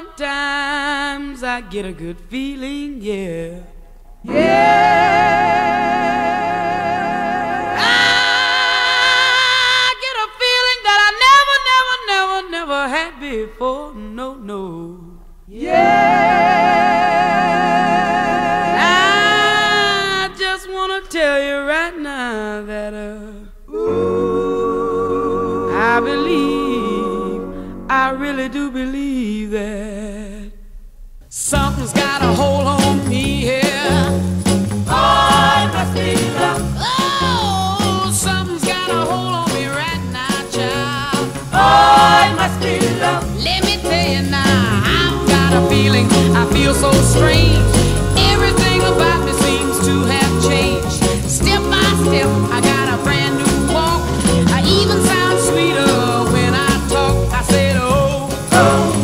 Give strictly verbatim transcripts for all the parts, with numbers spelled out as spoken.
Sometimes I get a good feeling, yeah. Yeah. I get a feeling that I never, never, never, never had before. No, no. Yeah. I just want to tell you right now that uh, ooh, I believe, I really do believe that something's got a hold on me here. I must be love. Oh, something's got a hold on me right now, child. I must be love. Let me tell you now, I've got a feeling, I feel so strange. Everything about me seems to have changed. Step by step, I got a brand new walk. I even sound sweeter when I talk. I said, oh, oh.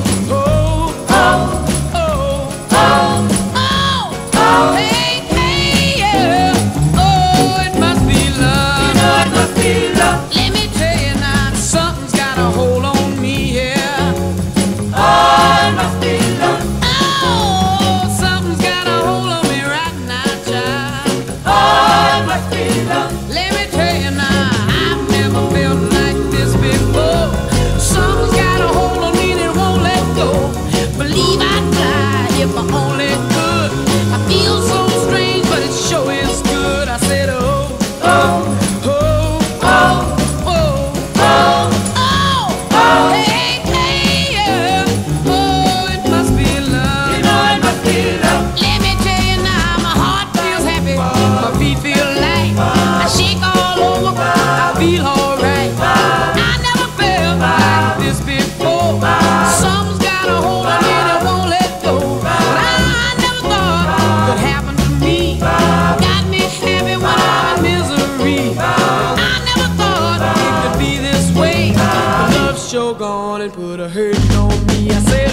Gone and put a hurting on me. I said